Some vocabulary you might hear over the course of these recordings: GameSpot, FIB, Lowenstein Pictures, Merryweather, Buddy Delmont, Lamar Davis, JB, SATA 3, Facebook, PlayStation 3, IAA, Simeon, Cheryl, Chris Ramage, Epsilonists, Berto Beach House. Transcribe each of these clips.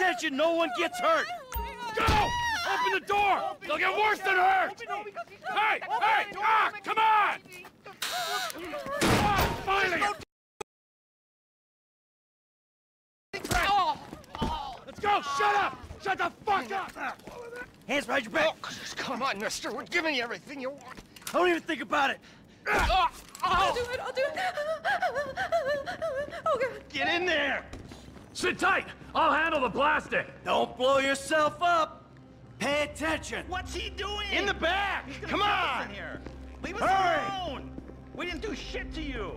Attention, no one gets hurt. Go! Open the door! They'll get worse than hurt! Hey! Hey! Ah! Come on! Oh, finally! Let's go! Shut up! Shut the fuck up! Hands behind your back! Oh, come on, mister. We're giving you everything you want. Don't even think about it. I'll do it! I'll do it! Oh, God. Get in there! Sit tight! I'll handle the plastic! Don't blow yourself up! Pay attention! What's he doing? In the back! Come on! Here. Leave us alone! We didn't do shit to you!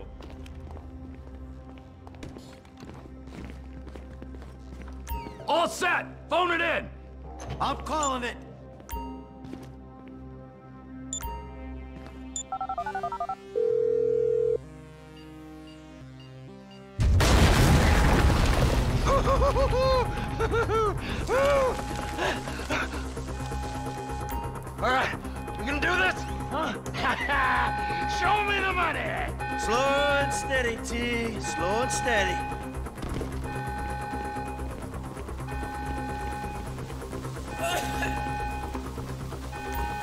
All set! Phone it in! I'm calling it! Alright, we gonna do this? Huh? Show me the money! Slow and steady, T. Slow and steady.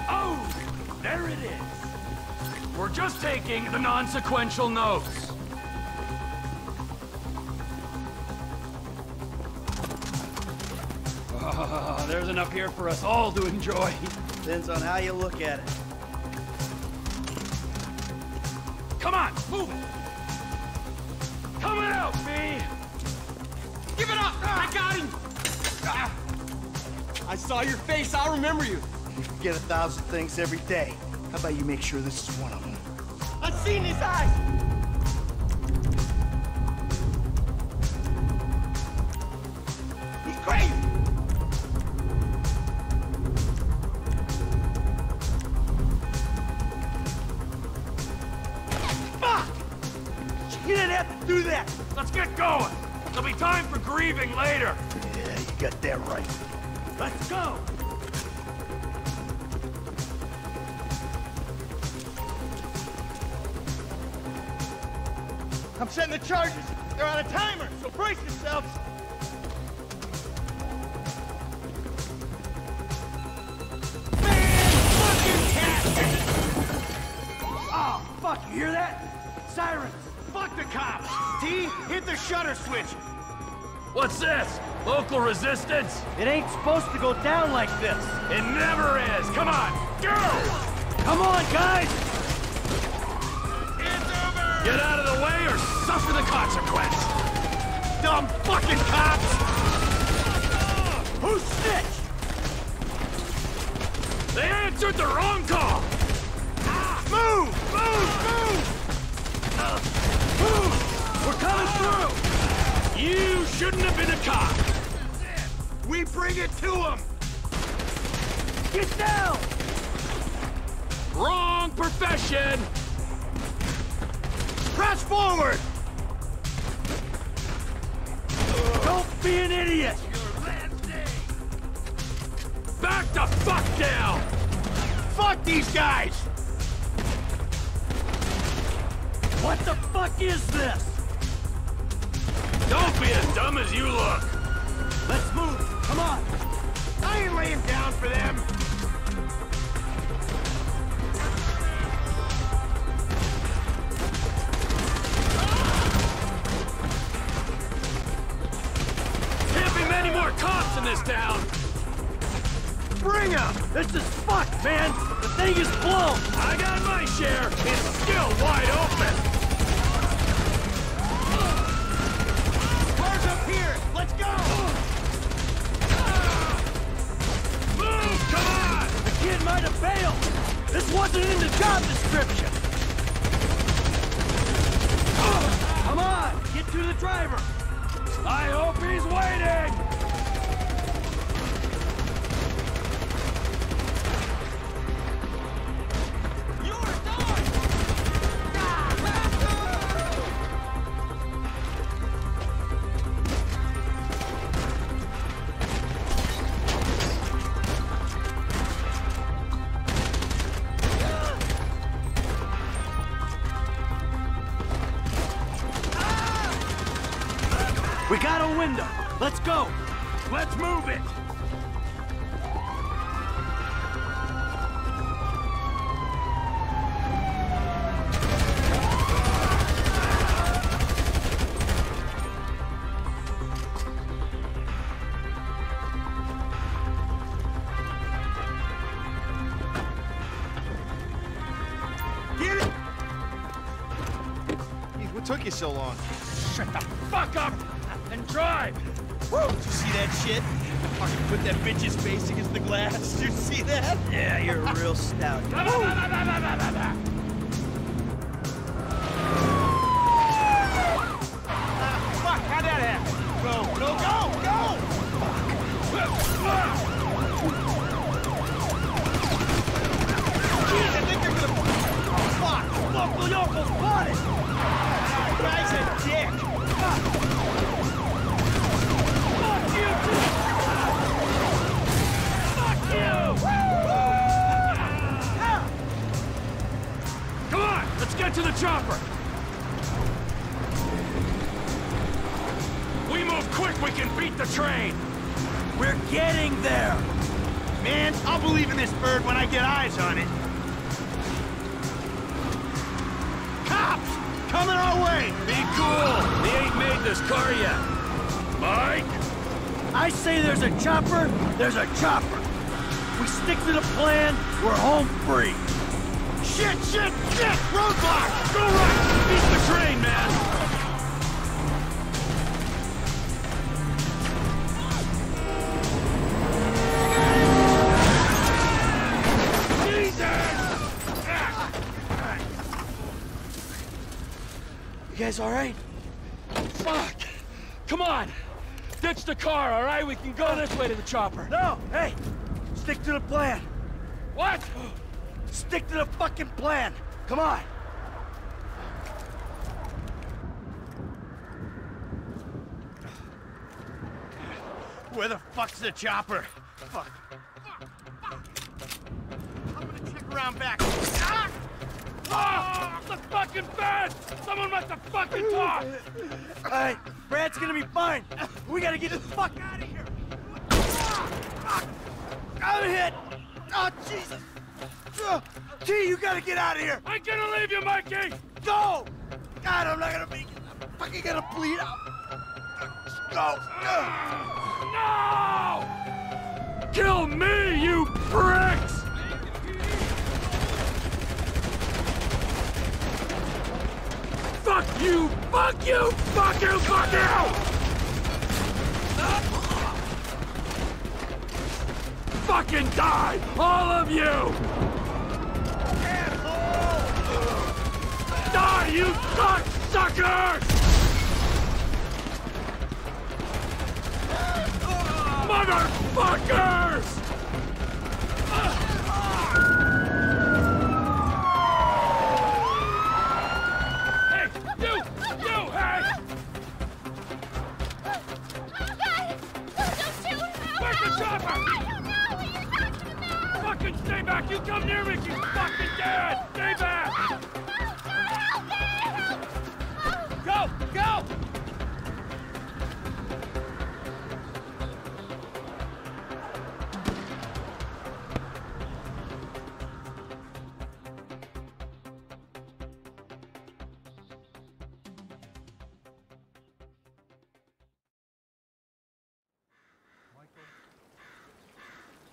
Oh! There it is! We're just taking the non-sequential notes. There's enough here for us all to enjoy. Depends on how you look at it. Come on, move it! Come on out, B! Give it up! I got him! I saw your face, I'll remember you. You forget 1,000 things every day. How about you make sure this is one of them? I've seen his eyes! Let's get going! There'll be time for grieving later! Yeah, you got that right. Let's go! I'm setting the charges! They're on a timer, so brace yourselves! Man, fucking cat! Oh, fuck, you hear that? Sirens! Fuck the cops! T, hit the shutter switch! What's this? Local resistance? It ain't supposed to go down like this! It never is! Come on! Go! Come on, guys! It's over! Get out of the way or suffer the consequence! Dumb fucking cops! Who snitched? They answered the wrong call! Move! Move! Move! We're coming through! You shouldn't have been a cop! We bring it to him! Get down! Wrong profession! Press forward! Don't be an idiot! Your last day. Back the fuck down! Fuck these guys! What the fuck is this? Don't be as dumb as you look. Let's move. Come on. I ain't laying down for them. Can't be many more cops in this town. Bring them. This is fucked, man. The thing is blown. I got my share. It's still wide open. Here, let's go! Move, come on! The kid might have failed! This wasn't in the job description! Come on! Get to the driver! I hope he's waiting! You're done! got a window. Let's go. Let's move it. Took you so long. Shut the fuck up and drive! Woo! Did you see that shit? I can put that bitch's face against the glass. Did you see that? Yeah, you're a real stout. Fuck, how'd that happen? Go, go, go, go! Jeez, I think they're gonna... Oh, fuck! Fuck, will y'all go spot it? Guy's a dick! Fuck! Fuck you! Fuck you! Come on! Let's get to the chopper! We move quick, we can beat the train! We're getting there! Man, I'll believe in this bird when I get eyes on it! Coming our way! Be cool! They ain't made this car yet. Mike? I say there's a chopper, there's a chopper. If we stick to the plan, we're home free. Shit, shit, shit! Roadblock! Go right! Beat the train, man! You guys all right? Fuck! Come on! Ditch the car, all right? We can go this way to the chopper. No! Hey! Stick to the plan. What? Stick to the fucking plan. Come on! Where the fuck's the chopper? Fuck. Fuck. Fuck. I'm gonna check around back. Ah! Oh, the fucking fence! Someone must have fucking talked! All right, Brad's gonna be fine. We gotta get the fuck out of here! I'm hit! Oh, Jesus! Gee, you gotta get out of here! I'm gonna leave you, Mikey! No! God, I'm not gonna make it. I'm fucking gonna bleed out. Go! No! Kill me, you pricks! Fuck you! Fuck you! Fuck you! Fuck you! Fucking die! All of you! Die, you cunt suckers! Motherfuckers! Stay back! You come near me, you fucking dead! Stay back! Go! Go!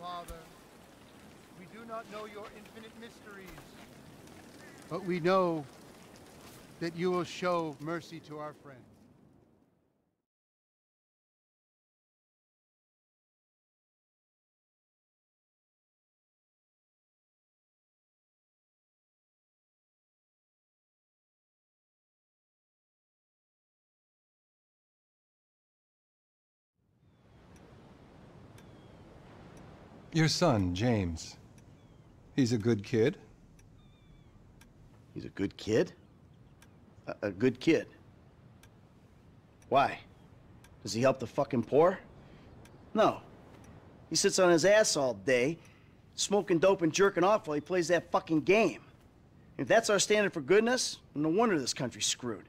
Father, we do not know your infinite mysteries, but we know that you will show mercy to our friend. Your son, James. He's a good kid. He's a good kid? A good kid? Why? Does he help the fucking poor? No. He sits on his ass all day, smoking dope and jerking off while he plays that fucking game. If that's our standard for goodness, no wonder this country's screwed.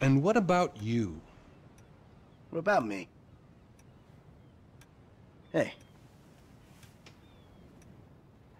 And what about you? What about me? Hey.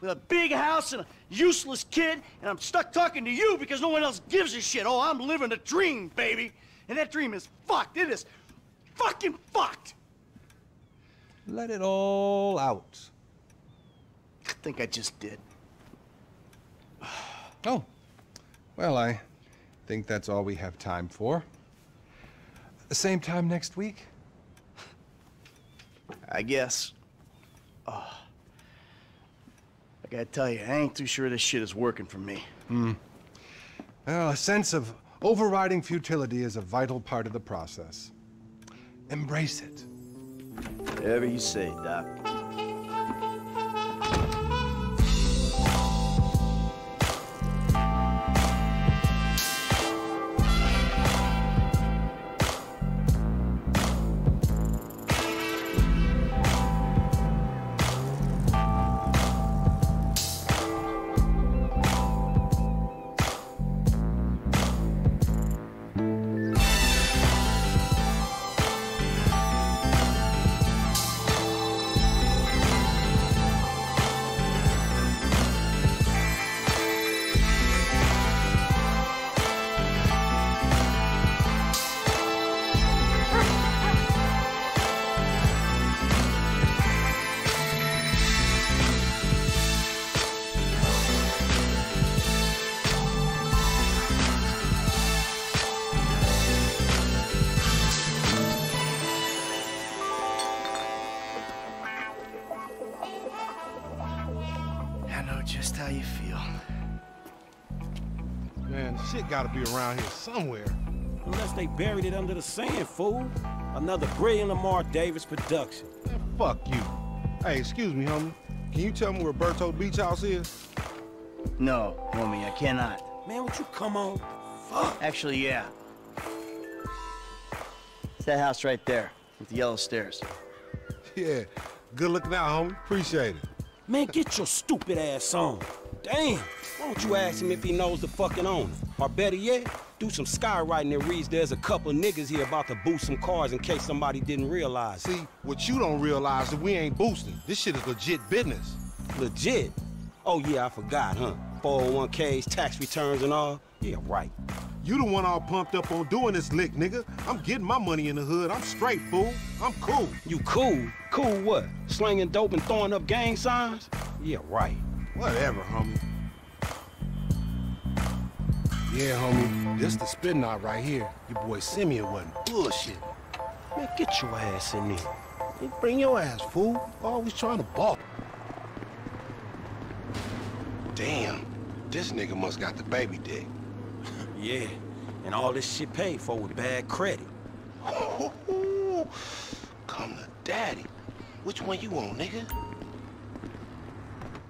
With a big house and a useless kid, and I'm stuck talking to you because no one else gives a shit. Oh, I'm living a dream, baby. And that dream is fucked. It is fucking fucked. Let it all out. I think I just did. Oh. Well, I think that's all we have time for. Same time next week? I guess. Oh. I gotta tell you, I ain't too sure this shit is working for me. Hmm. Well, a sense of overriding futility is a vital part of the process. Embrace it. Whatever you say, Doc. Gotta be around here somewhere. Unless they buried it under the sand, fool. Another brilliant Lamar Davis production. Man, fuck you. Hey, excuse me, homie. Can you tell me where Berto Beach House is? No, homie, I cannot. Man, would you come on? Fuck. Actually, yeah. It's that house right there with the yellow stairs. Yeah, good looking out, homie. Appreciate it. Man, get your stupid ass on. Damn, why don't you ask him if he knows the fucking owner? Or better yet, do some skywriting that reads there's a couple niggas here about to boost some cars in case somebody didn't realize. See, what you don't realize is we ain't boosting. This shit is legit business. Legit? Oh yeah, I forgot, huh? 401ks, tax returns and all? Yeah, right. You the one all pumped up on doing this lick, nigga. I'm getting my money in the hood. I'm straight, fool. I'm cool. You cool? Cool what? Slinging dope and throwing up gang signs? Yeah, right. Whatever, homie. Yeah, homie, this the spin knot right here. Your boy Simeon wasn't bullshit. Man, get your ass in there. You bring your ass, fool. Always trying to ball. Damn, this nigga must got the baby dick. Yeah, and all this shit paid for with bad credit. Come to daddy. Which one you want, nigga?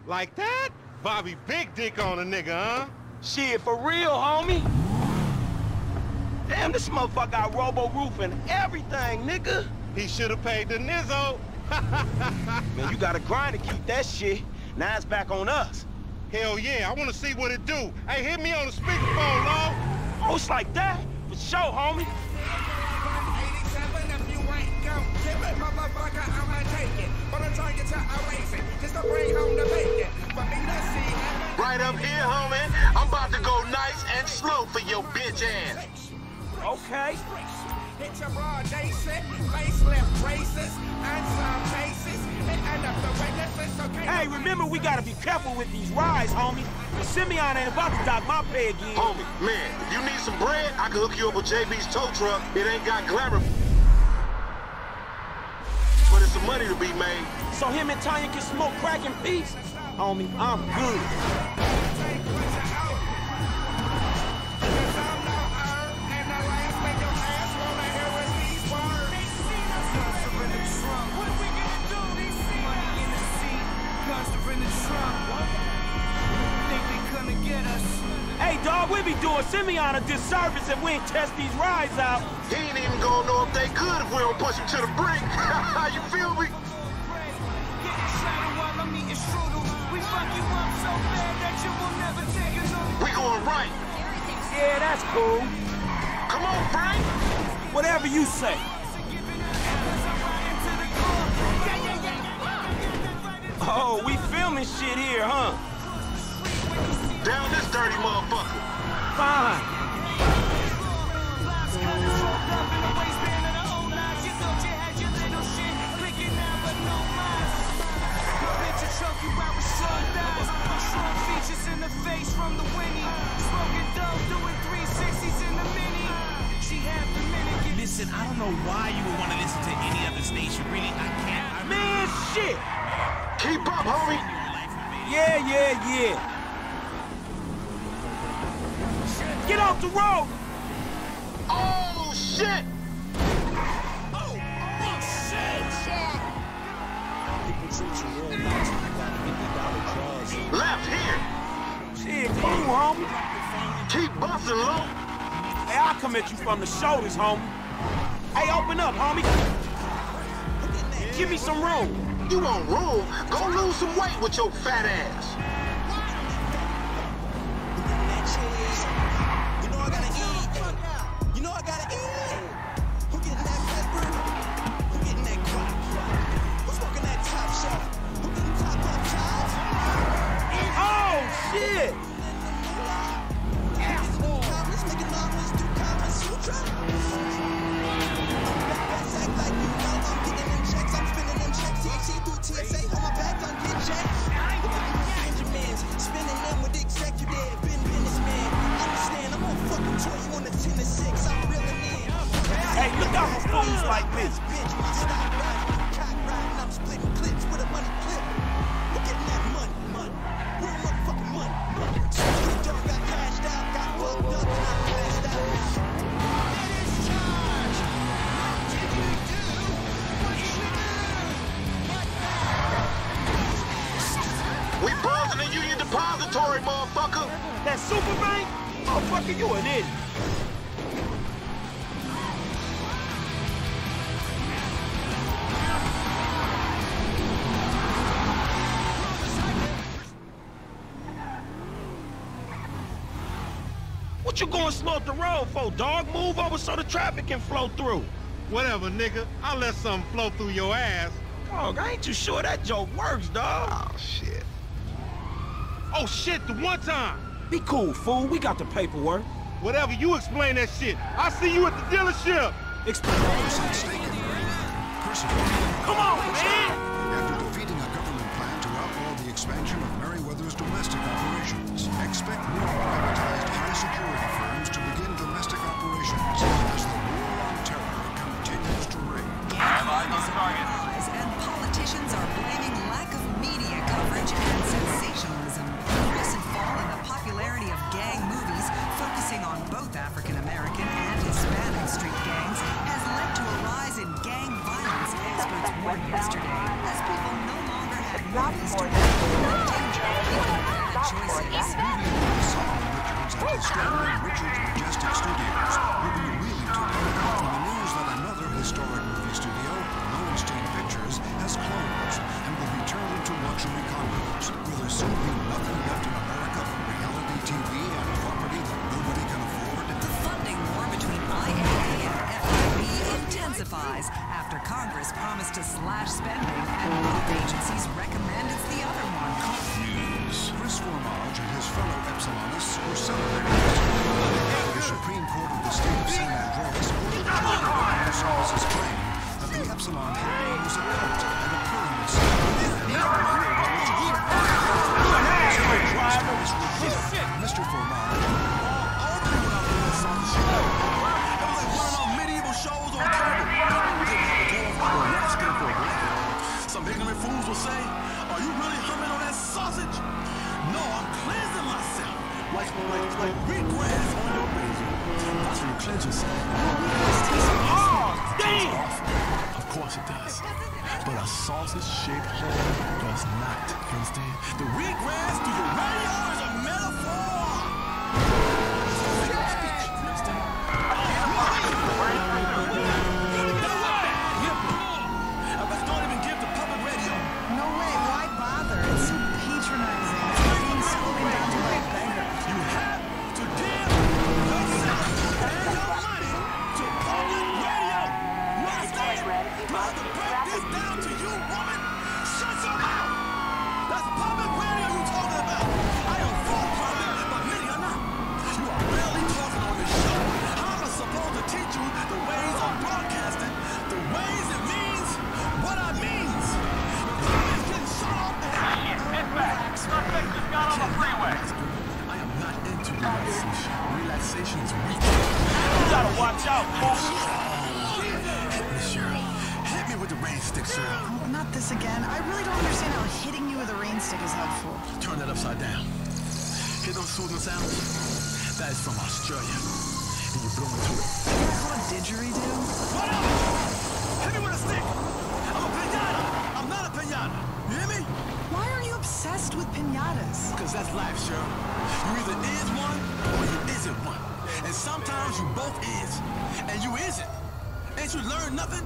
Like that? Bobby big dick on a nigga, huh? Shit, for real, homie? Damn, this motherfucker got robo-roof and everything, nigga. He should've paid the nizzo. Man, you gotta grind to keep that shit. Now it's back on us. Hell yeah, I wanna see what it do. Hey, hit me on the speakerphone, Long. Oh, it's like that? For sure, homie. Motherfucker, I'ma take it, but I'm trying to erase it, just to bring home the bacon, for me to see. Right up here, homie, I'm about to go nice and slow for your bitch ass. Okay. Picture broad, nation, facelift, racist, unsigned faces, and end up the witnesses, okay? Hey, remember, we gotta be careful with these rides, homie. Simeon ain't about to dock my pay again. Homie, man, if you need some bread, I can hook you up with JB's tow truck. It ain't got glamour, but it's some money to be made. So him and Tanya can smoke crack in peace? Homie, I'm good. Hey, dog, we be doing Simeon a disservice if we ain't test these rides out. He ain't even gonna know if they could if we don't push him to the brink. You feel me? We going right. Yeah, that's cool. Come on, Frank. Whatever you say. Oh, we filming shit here, huh? Down this dirty motherfucker. Fine. Listen, I don't know why you would want to listen to any other station. Really, I can't. Man, shit! Keep up, homie! Yeah. Get off the road! Oh, shit! Oh, shit! Left here! Shit, you, homie! Keep busting, low! Hey, I'll come at you from the shoulders, homie. Hey, open up, homie! Give me some room! You want room? Go lose some weight with your fat ass! What you going slow up the road for, dog? Move over so the traffic can flow through. Whatever, nigga. I'll let something flow through your ass. Dog, I ain't too sure that joke works, dog. Oh, shit. Oh, shit, the one time. Be cool, fool. We got the paperwork. Whatever, you explain that shit. I'll see you at the dealership. Explain. Come on, man! After defeating a government plan to outlaw the expansion of Merryweather's domestic operations, expect more privatized high-security firms to begin domestic operations as the war on terror continues to rage. Allies on target. And politicians are blaming lack of media coverage and sensationalism. The recent fall in the popularity of gang movies focusing on both African-American and Hispanic street gangs has led to a rise in gang violence, experts warned yesterday, as people no longer have movies to watch. At Richard's Majestic Studios, will be reeling to from the news that another historic movie studio, Lowenstein Pictures, has closed and will be turned into luxury condos, where there'll soon be nothing left in America but reality TV and property that nobody can afford. The funding war between IAA and FIB intensifies after Congress promised to slash spending and both agencies recommend it's the other one. News. Chris Ramage and his fellow Epsilonists were celebrating. The Supreme Court of the state of San Andreas ordered salon had rows of coats and the pyramids. Mr. Forman. All the people out there saw the show. It was like one of those medieval shows on television. Some ignorant fools will say, "Are you really humming on that sausage?" No, I'm cleansing myself. Like wheatgrass on your razor. That's when you cleanse yourself. Oh, damn! Of course it does. But a sausage-shaped hole does not. You understand? The wheatgrass through your radio is a metaphor. Relaxation is weak. You gotta watch out, folks. Miss Cheryl, hit me with the rain stick, Cheryl. No, not this again. I really don't understand how hitting you with a rain stick is helpful. Turn that upside down. Hear those soothing sounds? That is from Australia. And you're blowing to it. Isn't that called a didgeridoo? What up? Hit me with a stick. I'm a pinata. I'm not a pinata. You hear me? Why are you obsessed with pinatas? Because that's life, Cheryl. You either is one or you isn't one. And sometimes you both is, and you isn't. Ain't you learned nothing?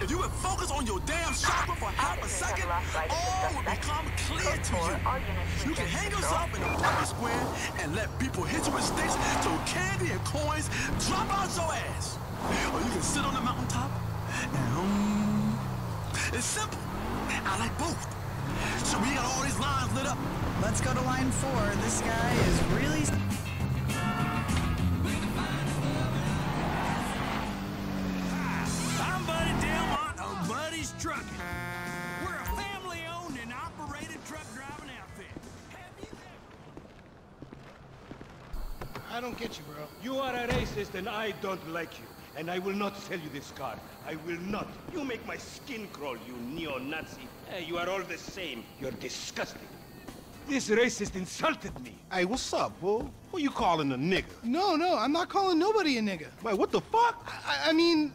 If you would focus on your damn chakra for half a second, all would become clear to you. You can hang yourself in a public square and let people hit you with sticks till candy and coins drop out your ass. Or you can sit on the mountaintop and it's simple. I like both. So we got all these lines lit up. Let's go to line 4. This guy is really... I'm Buddy Delmont of Buddy's Trucking. We're a family-owned and operated truck driving outfit. Have you ever... I don't get you, bro. You are a racist and I don't like you. And I will not sell you this car. I will not. You make my skin crawl, you neo-Nazi. Hey, you are all the same. You're disgusting. This racist insulted me. Hey, what's up, bro? Who you calling a nigga? No, I'm not calling nobody a nigga. Wait, what the fuck? I mean,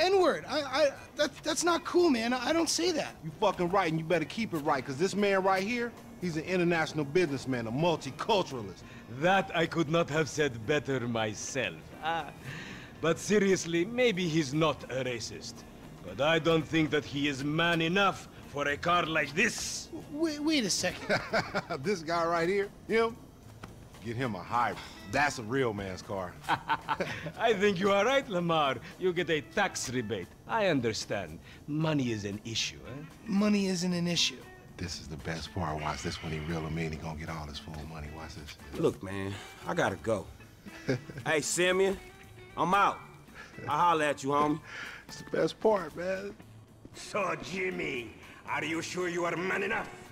N-word. That's not cool, man. I don't say that. You fucking right, and you better keep it right, because this man right here, he's an international businessman, a multiculturalist. That I could not have said better myself. But seriously, maybe he's not a racist. But I don't think that he is man enough for a car like this. Wait a second. This guy right here, him? Get him a hybrid. That's a real man's car. I think you are right, Lamar. You get a tax rebate. I understand. Money is an issue, eh? Money isn't an issue. This is the best part. Watch this when he real and mean. He gonna get all his full money. Watch this. Look, man, I gotta go. Hey, Simeon. I'm out. I'll holler at you, homie. It's the best part, man. So, Jimmy, are you sure you are man enough?